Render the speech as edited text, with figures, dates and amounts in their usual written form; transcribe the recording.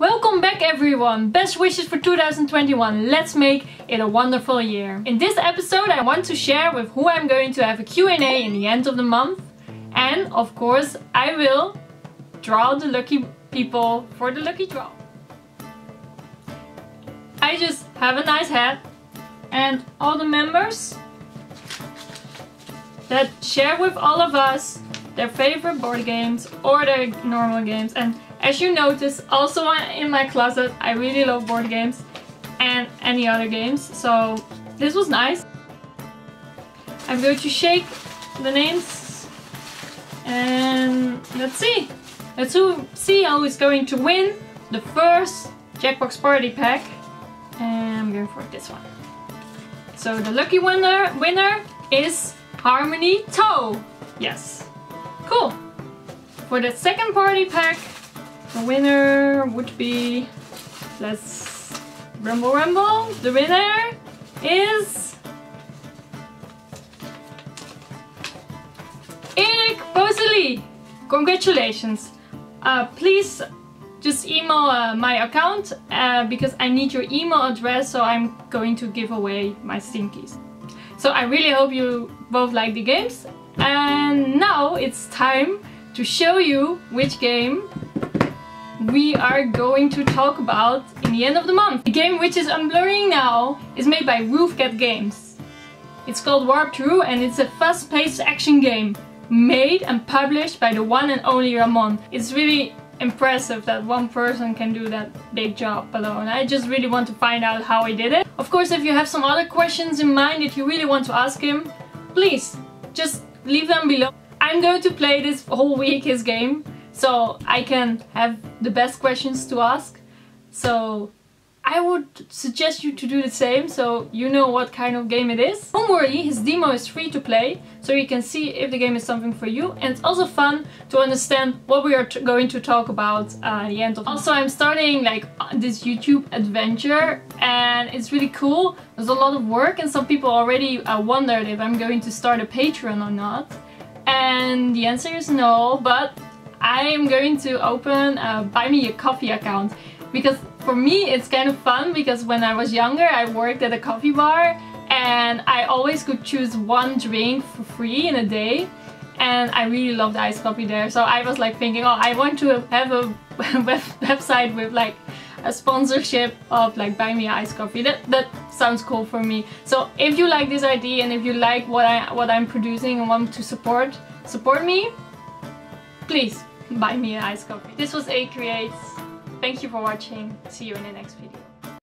Welcome back everyone! Best wishes for 2021. Let's make it a wonderful year. In this episode I want to share with who I'm going to have a Q&A in the end of the month. And of course I will draw the lucky people for the lucky draw. I just have a nice hat, and all the members that share with all of us their favorite board games or their normal games. And as you notice, also in my closet, I really love board games and any other games, so this was nice. I'm going to shake the names and let's see who is going to win the first Jackbox Party Pack. And I'm going for this one. So the lucky winner is Harmony Toe. Yes. Cool. For the second party pack, the winner would be... Let's rumble rumble. The winner is... Eric Bosley. Congratulations. Please just email my account because I need your email address, so I'm going to give away my Steam keys. So I really hope you both like the games. And now it's time to show you which game we are going to talk about in the end of the month. The game which is unblurring now is made by Roofgap Games. It's called WarpThrough, and it's a fast-paced action game made and published by the one and only Ramon. It's really impressive that one person can do that big job alone. I just really want to find out how he did it. Of course, if you have some other questions in mind that you really want to ask him, please just leave them below. I'm going to play this whole week his game, so I can have the best questions to ask. So I would suggest you to do the same, so you know what kind of game it is. Don't worry, his demo is free to play, so you can see if the game is something for you. And it's also fun to understand what we are going to talk about at the end of. Also, I'm starting like this YouTube adventure, and it's really cool. There's a lot of work, and some people already wondered if I'm going to start a Patreon or not. And the answer is no, but I am going to open a Buy Me a Coffee account. Because for me it's kind of fun, because when I was younger I worked at a coffee bar and I always could choose one drink for free in a day, and I really loved iced coffee there. So I was like thinking, oh, I want to have a website with like a sponsorship of like Buy Me Iced Coffee. That sounds cool for me. So if you like this idea and if you like what I'm producing and want to support me, please buy me an iced coffee. This was A Creates. Thank you for watching. See you in the next video.